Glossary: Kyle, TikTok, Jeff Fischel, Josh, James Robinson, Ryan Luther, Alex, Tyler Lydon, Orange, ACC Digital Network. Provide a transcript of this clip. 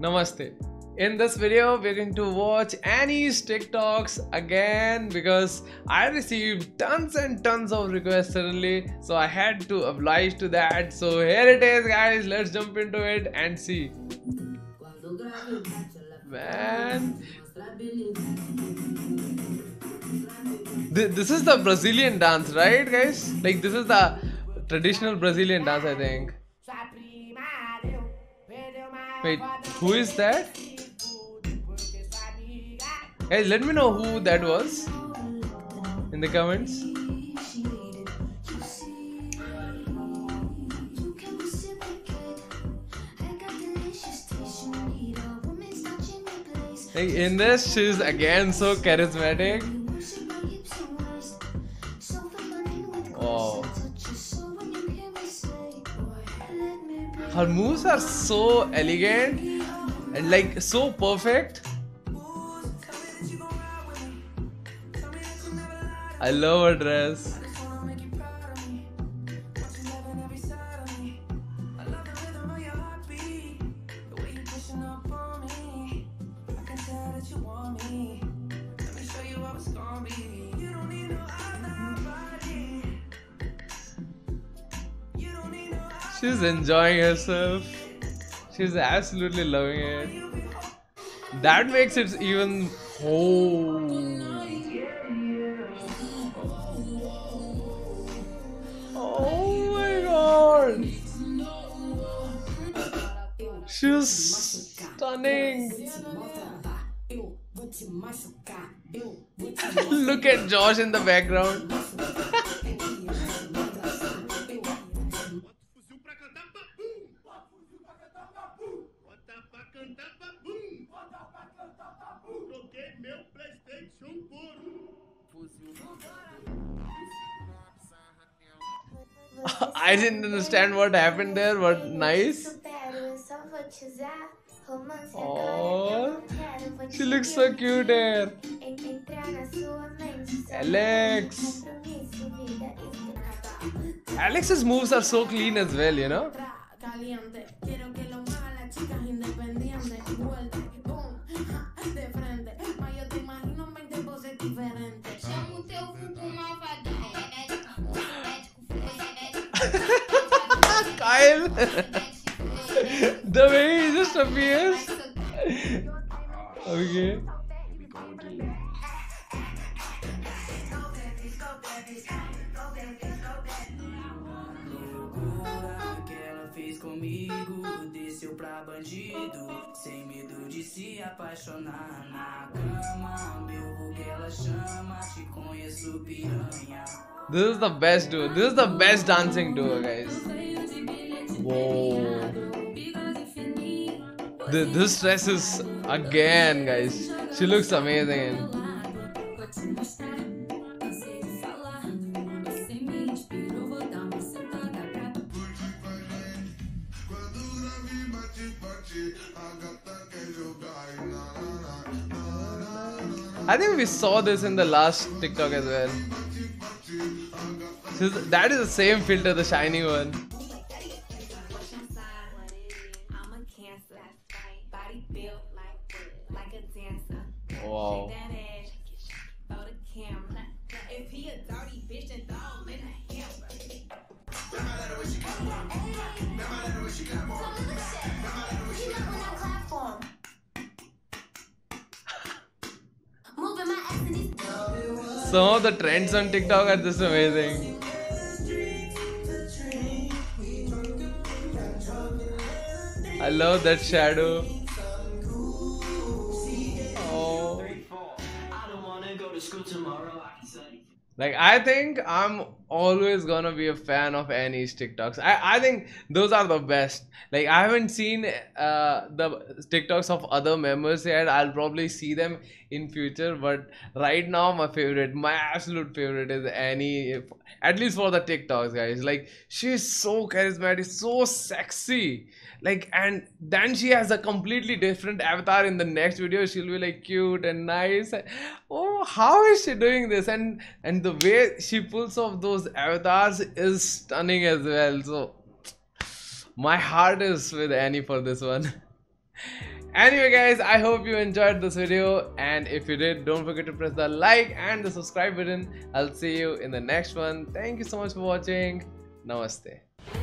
Namaste. In this video, we're going to watch Annie's TikToks again because I received tons and tons of requests suddenly, so I had to oblige to that. So here it is, guys. Let's jump into it and see. Man, this is the Brazilian dance, right, guys? Like, this is the traditional Brazilian dance, I think. Wait, who is that? Guys, let me know who that was in the comments. Like, in this, she's again so charismatic. Oh. Her moves are so elegant and like so perfect. I love her dress. She's enjoying herself. She's absolutely loving it. That makes it even oh my god! She's stunning. Look at Josh in the background. I didn't understand what happened there, but nice. Oh, she looks so cute there. Alex. Alex's moves are so clean as well, you know. Kyle, the way he just appears. Okay. This is the best duo. This is the best dancing duo, guys. Whoa. This dress is again, guys. She looks amazing. I think we saw this in the last TikTok as well. That is the same filter, the shiny one. Wow. Some of the trends on TikTok are just amazing. I love that shadow. Like, I think I'm always gonna be a fan of Annie's TikToks. I think those are the best. Like, I haven't seen the TikToks of other members yet. I'll probably see them in future, but right now my absolute favorite is Annie, at least for the TikToks, guys. Like, she's so charismatic, so sexy. Like, and then she has a completely different avatar in the next video. She'll be like cute and nice. Oh, how is she doing this? And the way she pulls off those avatars is stunning as well. So my heart is with Annie for this one. Anyway guys, I hope you enjoyed this video, and if you did, don't forget to press the like and the subscribe button. I'll see you in the next one. Thank you so much for watching. Namaste.